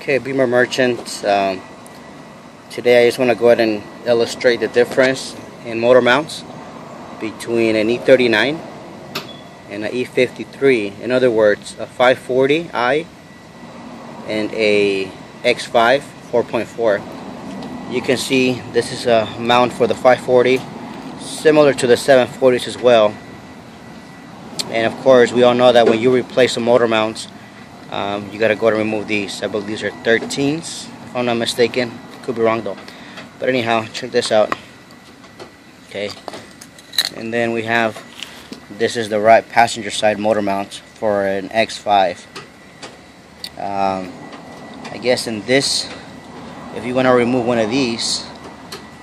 Okay, Beamer Merchants, today I just want to go ahead and illustrate the difference in motor mounts between an E39 and an E53. In other words, a 540i and a X5 4.4. You can see this is a mount for the 540, similar to the 740s as well. And of course, we all know that when you replace the motor mounts, you gotta go and remove these. I believe these are 13s, if I'm not mistaken. Could be wrong though. But anyhow, check this out. Okay, and then we have, this is the right passenger side motor mount for an X5. I guess in this, if you want to remove one of these,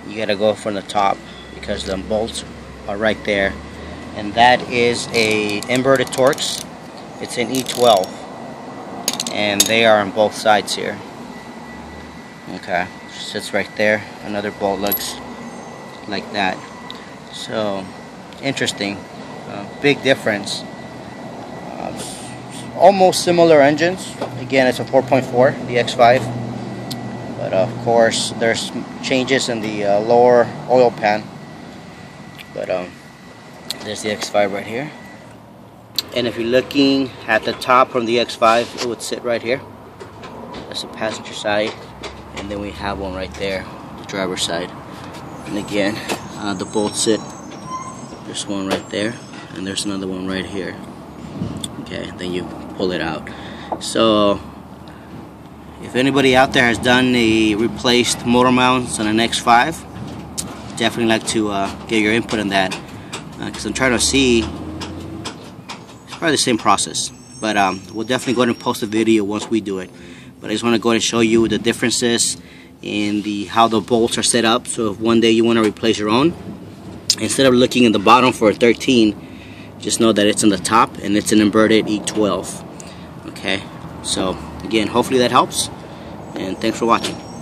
you gotta go from the top because the bolts are right there. And that is a inverted Torx. It's an E12. And they are on both sides here. Okay, sits right there. Another bolt looks like that. So interesting, big difference. Almost similar engines. Again, it's a 4.4, the X5. But of course, there's changes in the lower oil pan. But there's the X5 right here. And if you're looking at the top from the X5, it would sit right here. That's the passenger side. And then we have one right there, the driver's side. And again, the bolts sit. There's one right there. And there's another one right here. Okay, then you pull it out. So, if anybody out there has done the replaced motor mounts on an X5, definitely like to get your input on that. Because I'm trying to see... Probably the same process, but we'll definitely go ahead and post a video once we do it. But I just want to go ahead and show you the differences in how the bolts are set up. So if one day you want to replace your own, instead of looking at the bottom for a 13, just know that it's on the top and it's an inverted E12. Okay, so again, hopefully that helps, and thanks for watching.